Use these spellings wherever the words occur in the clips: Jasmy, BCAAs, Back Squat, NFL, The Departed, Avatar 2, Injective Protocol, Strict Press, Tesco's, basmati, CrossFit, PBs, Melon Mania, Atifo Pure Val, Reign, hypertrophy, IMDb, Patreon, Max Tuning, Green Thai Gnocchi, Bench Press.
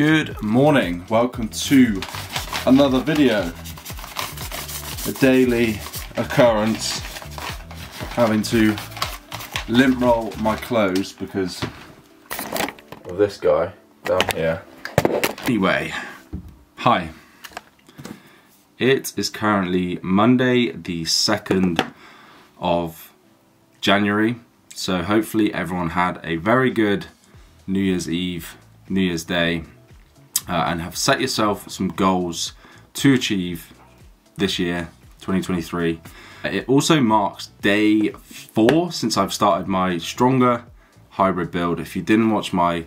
Good morning, welcome to another video. A daily occurrence, having to lint roll my clothes because of this guy down here. Anyway, hi. It is currently Monday the 2nd of January, so hopefully everyone had a very good New Year's Eve, New Year's Day, and have set yourself some goals to achieve this year, 2023. It also marks day 4 since I've started my stronger hybrid build. If you didn't watch my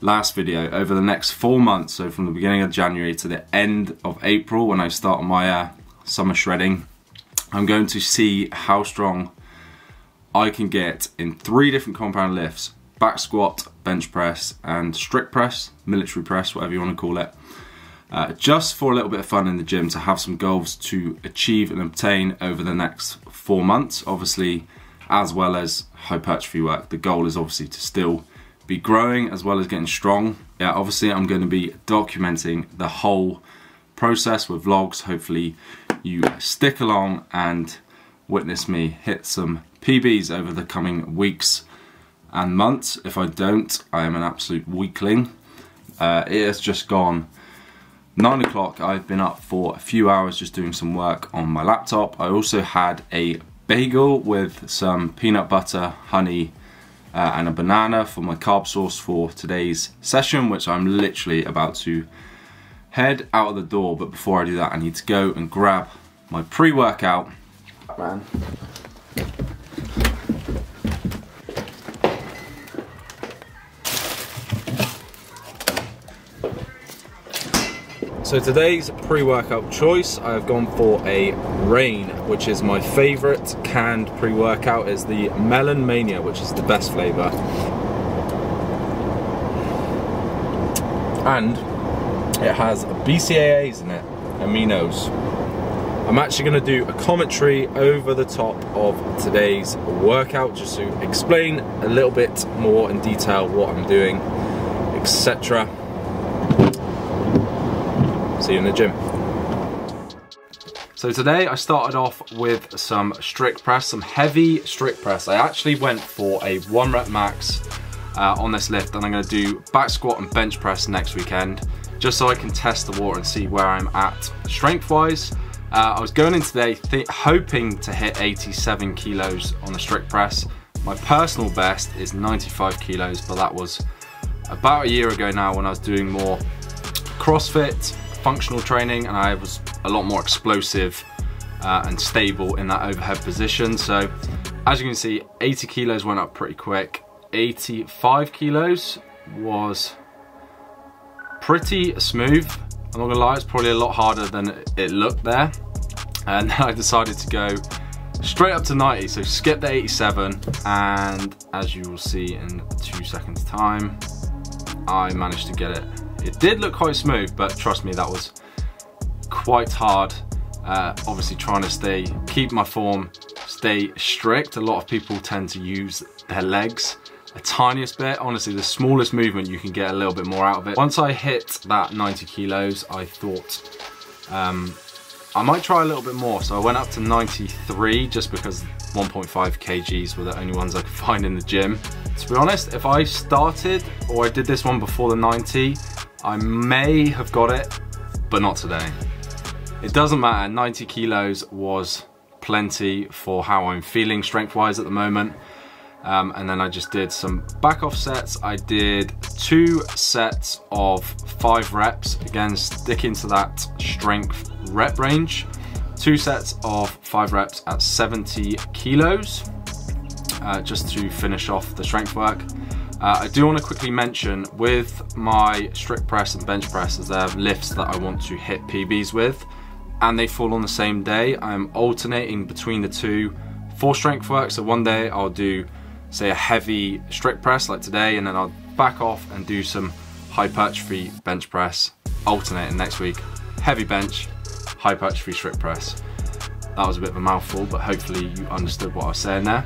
last video, over the next 4 months, so from the beginning of January to the end of April when I start my summer shredding, I'm going to see how strong I can get in 3 different compound lifts: back squat, bench press, and strict press, military press, whatever you want to call it. Just for a little bit of fun in the gym, to have some goals to achieve and obtain over the next 4 months, obviously, as well as hypertrophy work. The goal is obviously to still be growing as well as getting strong. Yeah, obviously I'm going to be documenting the whole process with vlogs. Hopefully you stick along and witness me hit some PBs over the coming weeks and months. If I don't, I am an absolute weakling. It has just gone 9 o'clock. I've been up for a few hours just doing some work on my laptop. I also had a bagel with some peanut butter, honey, and a banana for my carb source for today's session, which I'm literally about to head out of the door. But before I do that, I need to go and grab my pre-workout. Man. So today's pre-workout choice, I have gone for a Reign, which is my favorite canned pre-workout. Is the Melon Mania, which is the best flavor. And it has BCAAs in it, aminos. I'm actually gonna do a commentary over the top of today's workout, just to explain a little bit more in detail what I'm doing, etc. See you in the gym. So today I started off with some strict press, some heavy strict press. I actually went for a 1 rep max on this lift, and I'm gonna do back squat and bench press next weekend, just so I can test the water and see where I'm at strength-wise. I was going in today hoping to hit 87 kilos on the strict press. My personal best is 95 kilos, but that was about a year ago now, when I was doing more CrossFit, functional training, and I was a lot more explosive and stable in that overhead position. So as you can see, 80 kilos went up pretty quick. 85 kilos was pretty smooth. I'm not gonna lie, it's probably a lot harder than it looked there. And then I decided to go straight up to 90, so skip the 87. And as you will see in 2 seconds time, I managed to get it. It did look quite smooth, but trust me, that was quite hard. Obviously trying to keep my form, stay strict. A lot of people tend to use their legs a tiniest bit. Honestly, the smallest movement, you can get a little bit more out of it. Once I hit that 90 kilos, I thought I might try a little bit more. So I went up to 93, just because 1.5 kgs were the only ones I could find in the gym. To be honest, if I started, or I did this one before the 90, I may have got it, but not today. It doesn't matter, 90 kilos was plenty for how I'm feeling strength-wise at the moment. And then I just did some back off sets. I did 2 sets of 5 reps, again, sticking to that strength rep range. 2 sets of 5 reps at 70 kilos, just to finish off the strength work. I do want to quickly mention, with my strict press and bench presses, they have lifts that I want to hit PBs with, and they fall on the same day. I'm alternating between the two for strength work. So one day I'll do, say, a heavy strict press like today, and then I'll back off and do some hypertrophy bench press, alternating next week. Heavy bench, hypertrophy strict press. That was a bit of a mouthful, but hopefully you understood what I was saying there.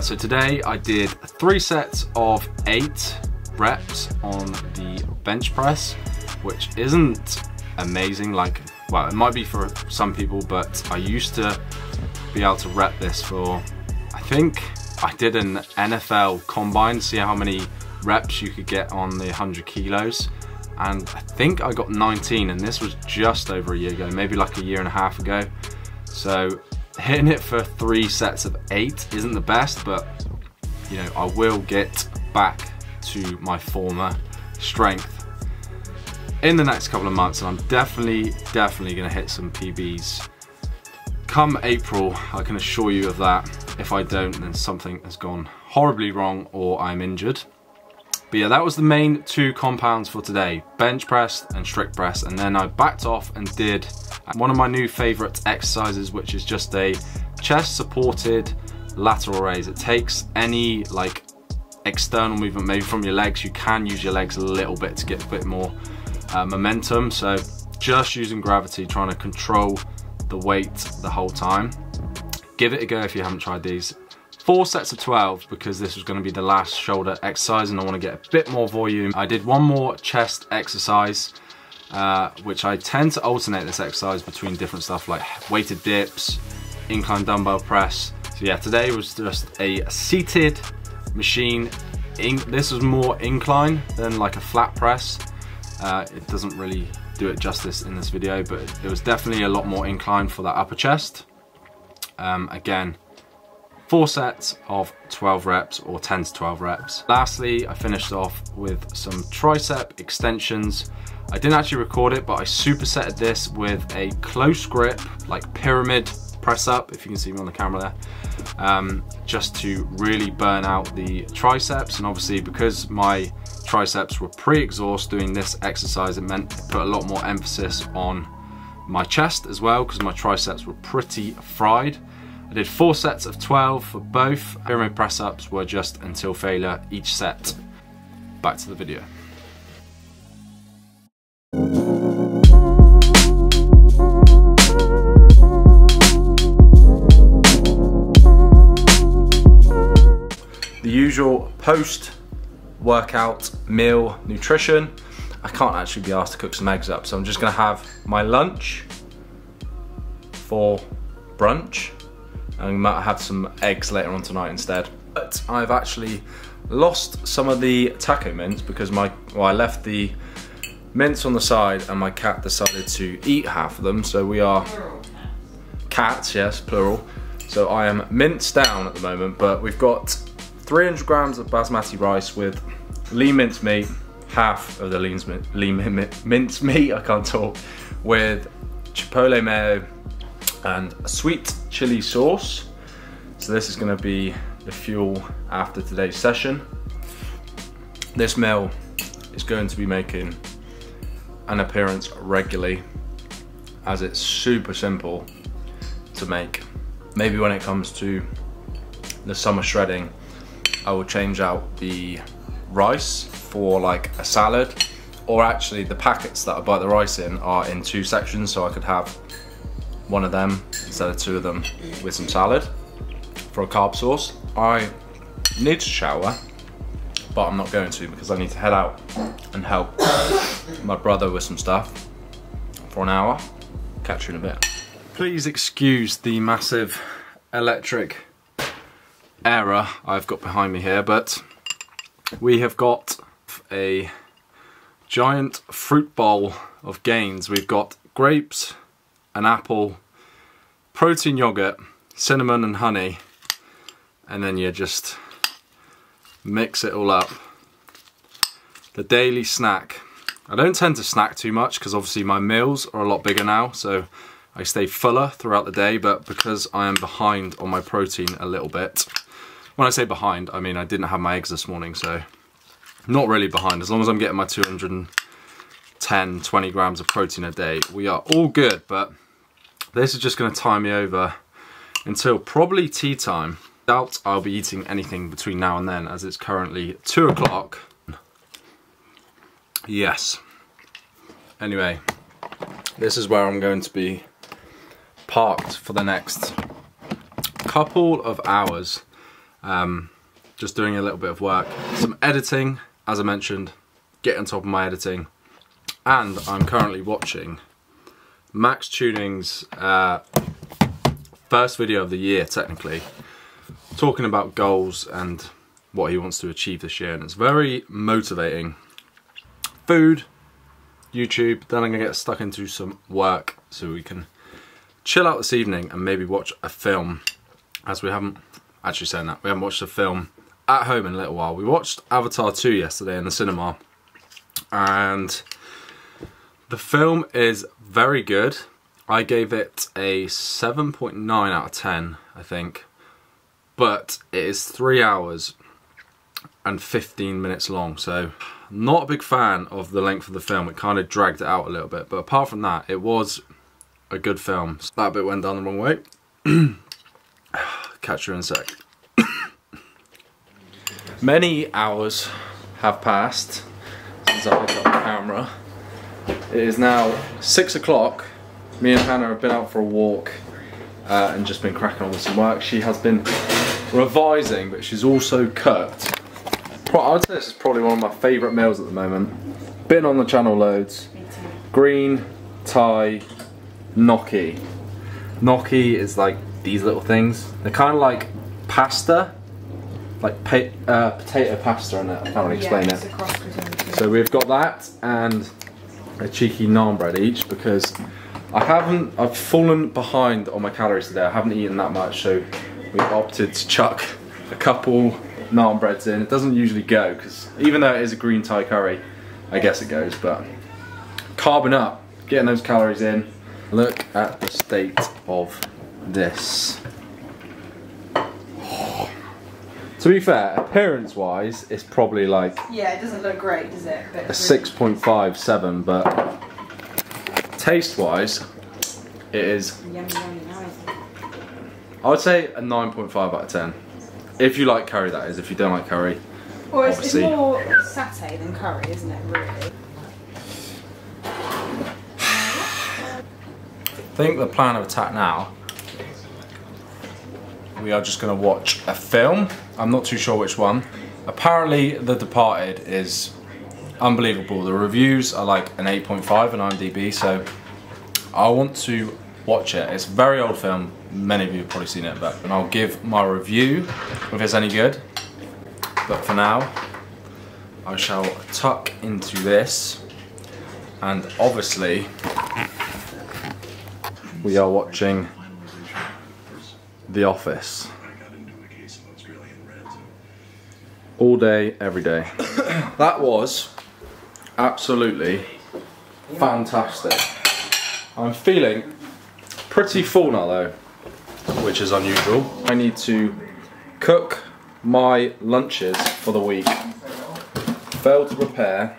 So today I did 3 sets of 8 reps on the bench press, which isn't amazing. Like, well, it might be for some people, but I used to be able to rep this for, I think I did an NFL combine, see how many reps you could get on the 100 kilos. And I think I got 19, and this was just over a year ago, maybe like a year and a half ago. So hitting it for 3 sets of 8 isn't the best, but you know, I will get back to my former strength in the next couple of months, and I'm definitely gonna hit some PBs. Come April, I can assure you of that. If I don't, then something has gone horribly wrong or I'm injured. But yeah, that was the main 2 compounds for today, bench press and strict press, and then I backed off and did one of my new favorite exercises, which is just a chest supported lateral raise. It takes any like external movement, maybe from your legs. You can use your legs a little bit to get a bit more momentum. So just using gravity, trying to control the weight the whole time. Give it a go if you haven't tried these. 4 sets of 12, because this was going to be the last shoulder exercise and I want to get a bit more volume. I did one more chest exercise, which I tend to alternate this exercise between different stuff like weighted dips, incline dumbbell press. So yeah, today was just a seated machine. This was more incline than like a flat press. It doesn't really do it justice in this video, but it was definitely a lot more incline for that upper chest. Again, 4 sets of 12 reps or 10 to 12 reps. Lastly, I finished off with some tricep extensions. I didn't actually record it, but I supersetted this with a close grip, like pyramid press up, if you can see me on the camera there, just to really burn out the triceps. And obviously because my triceps were pre-exhaust doing this exercise, it meant to put a lot more emphasis on my chest as well, because my triceps were pretty fried. I did 4 sets of 12 for both. Pyramid press-ups were just until failure each set. Back to the video. The usual post-workout meal nutrition. I can't actually be asked to cook some eggs up, so I'm just gonna have my lunch for brunch. I might have some eggs later on tonight instead. But I've actually lost some of the taco mints because I left the mints on the side and my cat decided to eat half of them. So we are cats, yes, plural. So I am mints down at the moment, but we've got 300 grams of basmati rice with lean minced meat, half of the lean minced meat, I can't talk, with chipotle mayo, and a sweet chili sauce. So this is gonna be the fuel after today's session. This meal is going to be making an appearance regularly, as it's super simple to make. Maybe when it comes to the summer shredding, I will change out the rice for like a salad, or actually the packets that I buy the rice in are in 2 sections, so I could have one of them instead of 2 of them with some salad for a carb source. I need to shower, but I'm not going to because I need to head out and help my brother with some stuff for an hour. Catch you in a bit. Please excuse the massive electric error I've got behind me here, but we have got a giant fruit bowl of gains. We've got grapes, an apple, protein yogurt, cinnamon and honey, and then you just mix it all up. The daily snack. I don't tend to snack too much because obviously my meals are a lot bigger now, so I stay fuller throughout the day, but because I am behind on my protein a little bit, when I say behind, I mean I didn't have my eggs this morning, so not really behind. As long as I'm getting my 210-20 grams of protein a day, we are all good. But this is just going to tie me over until probably tea time. Doubt I'll be eating anything between now and then, as it's currently 2 o'clock. Yes. Anyway, this is where I'm going to be parked for the next couple of hours. Just doing a little bit of work, some editing as I mentioned, get on top of my editing. And I'm currently watching Max Tuning's first video of the year, technically, talking about goals and what he wants to achieve this year, and it's very motivating. Food, YouTube, then I'm gonna get stuck into some work so we can chill out this evening and maybe watch a film, as we haven't, actually saying that, we haven't watched a film at home in a little while. We watched Avatar 2 yesterday in the cinema, and the film is very good. I gave it a 7.9 out of 10, I think, but it is 3 hours and 15 minutes long, so not a big fan of the length of the film. It kind of dragged it out a little bit, but apart from that, it was a good film. So that bit went down the wrong way. Catch your insect. Many hours have passed since I picked up the camera. It is now 6 o'clock. Me and Hannah have been out for a walk and just been cracking on with some work. She has been revising, but she's also cooked. I would say this is probably one of my favourite meals at the moment. Been on the channel loads. Green Thai Gnocchi. Gnocchi is like these little things. They're kind of like pasta, like potato pasta in it. I can't really explain it. So we've got that and a cheeky naan bread each, because I've fallen behind on my calories today. I haven't eaten that much, so we've opted to chuck a couple naan breads in. It doesn't usually go, because even though it is a green Thai curry, I guess it goes, but carbon up, getting those calories in. Look at the state of this. Oh. To be fair, appearance-wise, it's probably like... yeah, it doesn't look great, does it? But a 6.57, but... taste-wise, it is, I would say, a 9.5 out of 10. If you like curry, that is. If you don't like curry, or it's more satay than curry, isn't it, really? I think the plan of attack now, we are just going to watch a film. I'm not too sure which one. Apparently, The Departed is... unbelievable. The reviews are like an 8.5 on IMDb, so I want to watch it. It's a very old film, many of you have probably seen it, but and I'll give my review if it's any good. But for now, I shall tuck into this, and obviously we are watching The Office. All day, every day. That was absolutely fantastic. I'm feeling pretty full now though, which is unusual. I need to cook my lunches for the week. Fail to prepare,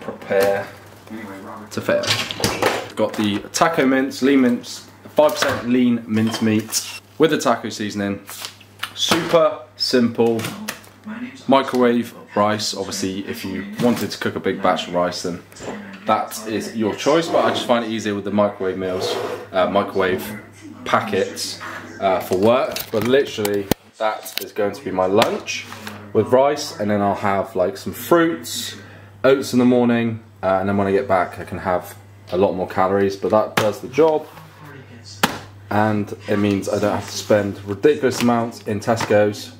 prepare to fail. Got the taco mince, lean mince, 5% lean mince meat with the taco seasoning. Super simple. Microwave rice, obviously if you wanted to cook a big batch of rice, then that is your choice, but I just find it easier with the microwave meals, microwave packets for work. But literally that is going to be my lunch with rice, and then I'll have like some fruits, oats in the morning, and then when I get back I can have a lot more calories, but that does the job. And it means I don't have to spend ridiculous amounts in Tesco's.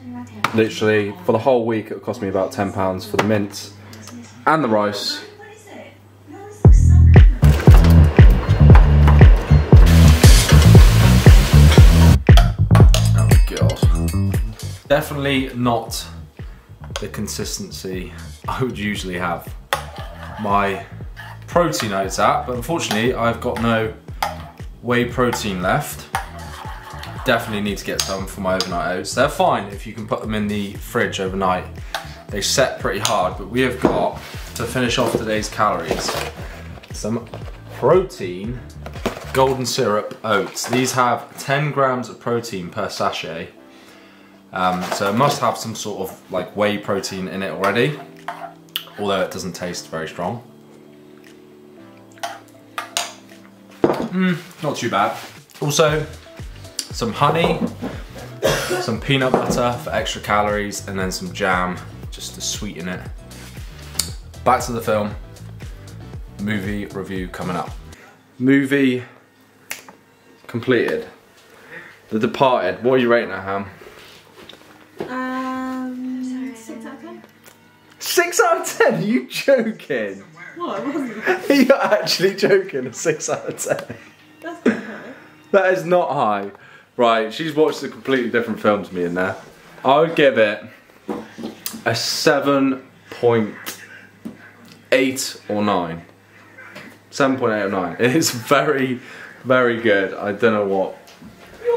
Literally, for the whole week, it cost me about £10 for the mince and the rice. Oh God. Definitely not the consistency I would usually have my protein oats at, but unfortunately I've got no whey protein left. Definitely need to get some for my overnight oats. They're fine if you can put them in the fridge overnight. They set pretty hard, but we have got to finish off today's calories. Some protein golden syrup oats. These have 10 grams of protein per sachet. So it must have some sort of like whey protein in it already, although it doesn't taste very strong. Not too bad. Also, some honey, some peanut butter for extra calories, and then some jam just to sweeten it. Back to the film. Movie review coming up. Movie completed. The Departed. What are you rating it, Ham? 6 out of 10. 6 out of 10? Are you joking? What? I wasn't. You're actually joking. 6 out of 10. That's not high. That is not high. Right, she's watched a completely different film to me in there. I would give it a 7.8 or 9. 7.8 or 9. It's very, very good. I don't know what.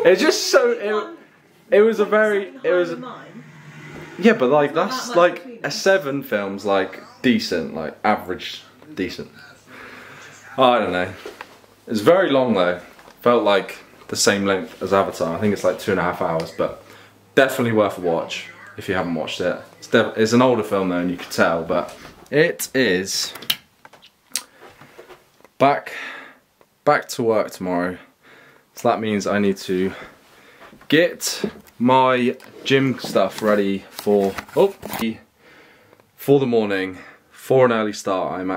It's just so. It was a very. It was. Yeah, but like that's like a 7 film's like decent, like average, decent. I don't know. It's very long though. Felt like the same length as Avatar. I think it's like 2.5 hours, but definitely worth a watch if you haven't watched it. It's an older film though, and you could tell, but it is back to work tomorrow. So that means I need to get my gym stuff ready for the morning, for an early start. I'm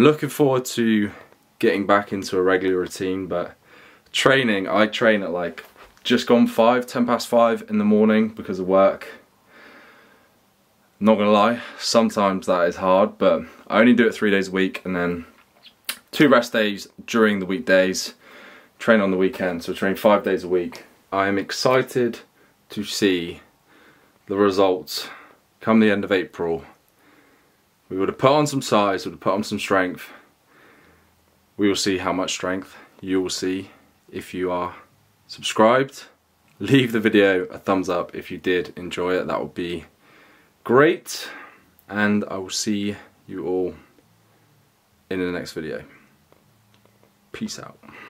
looking forward to getting back into a regular routine, but training, I train at like just gone 10 past 5 in the morning because of work. Not gonna lie, sometimes that is hard, but I only do it 3 days a week and then 2 rest days during the weekdays, train on the weekend, so I train 5 days a week. I am excited to see the results come the end of April. We would have put on some size, would have put on some strength. We will see how much strength. You will see if you are subscribed. Leave the video a thumbs up if you did enjoy it. That would be great. And I will see you all in the next video. Peace out.